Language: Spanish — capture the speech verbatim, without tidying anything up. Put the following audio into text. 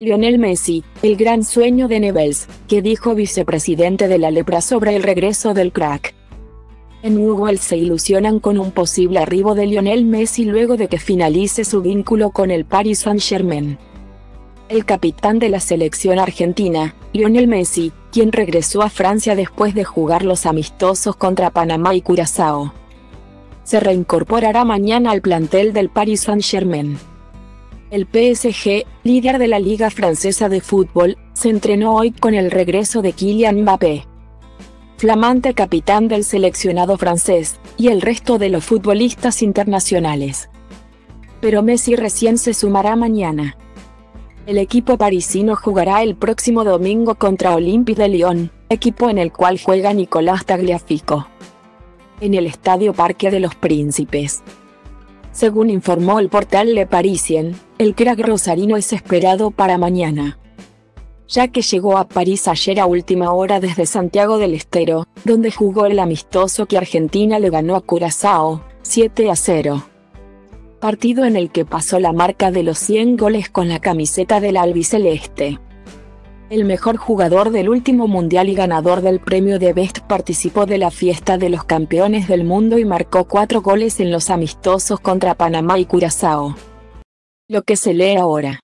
Lionel Messi, el gran sueño de Newell's, que dijo vicepresidente de la Lepra sobre el regreso del crack. En Newell's se ilusionan con un posible arribo de Lionel Messi luego de que finalice su vínculo con el Paris Saint-Germain. El capitán de la selección argentina, Lionel Messi, quien regresó a Francia después de jugar los amistosos contra Panamá y Curazao, se reincorporará mañana al plantel del Paris Saint-Germain. El P S G, líder de la Liga Francesa de Fútbol, se entrenó hoy con el regreso de Kylian Mbappé, flamante capitán del seleccionado francés, y el resto de los futbolistas internacionales. Pero Messi recién se sumará mañana. El equipo parisino jugará el próximo domingo contra Olympique de Lyon, equipo en el cual juega Nicolás Tagliafico, en el Estadio Parque de los Príncipes. Según informó el portal Le Parisien, el crack rosarino es esperado para mañana, ya que llegó a París ayer a última hora desde Santiago del Estero, donde jugó el amistoso que Argentina le ganó a Curazao, siete a cero. Partido en el que pasó la marca de los cien goles con la camiseta del albiceleste. El mejor jugador del último mundial y ganador del premio de Best participó de la fiesta de los campeones del mundo y marcó cuatro goles en los amistosos contra Panamá y Curazao. Lo que se lee ahora.